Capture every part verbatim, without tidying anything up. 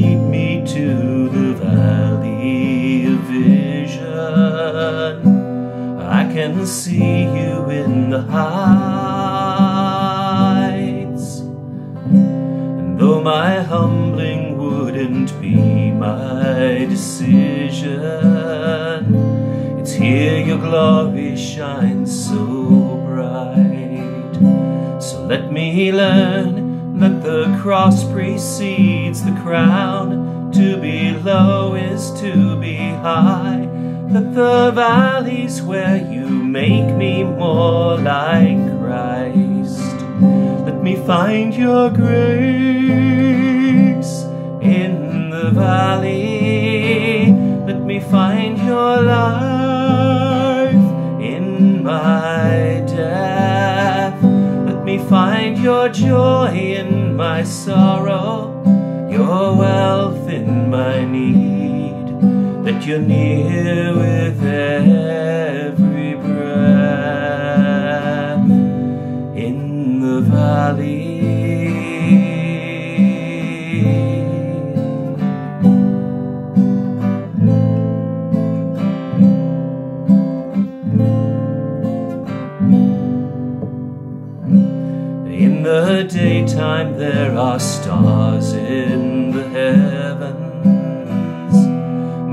lead me to the valley of vision. I can see you in the heights, and though my humbling wouldn't be my decision, it's here your glory shines so bright. So let me learn that the cross precedes the crown, to be low is to be high, that the valley's where you make me more like Christ. Let me find your grace in the valley, let me find your life in my death, let me find your joy in my sorrow, your wealth in my need, that you're near with every breath in the valley. In the daytime there are stars in the heavens,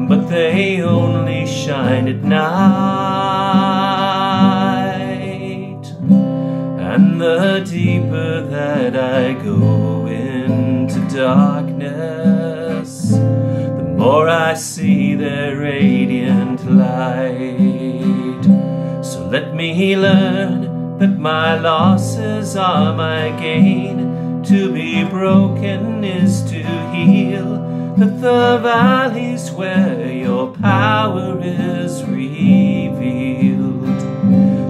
but they only shine at night. And the deeper that I go into darkness, the more I see their radiant light. So let me learn that my losses are my gain, to be broken is to heal, that the valley's where your power is revealed.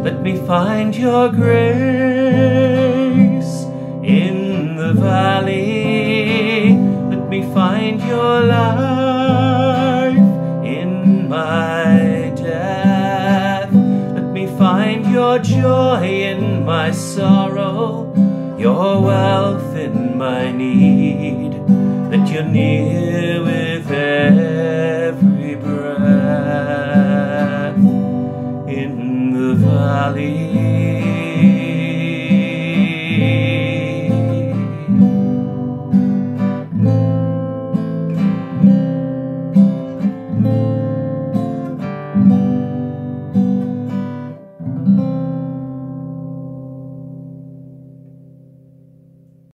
Let me find your grace in the valley, let me find your life in my death, let me find your joy in my sorrow, your wealth in my need, that you're near with every breath in the valley.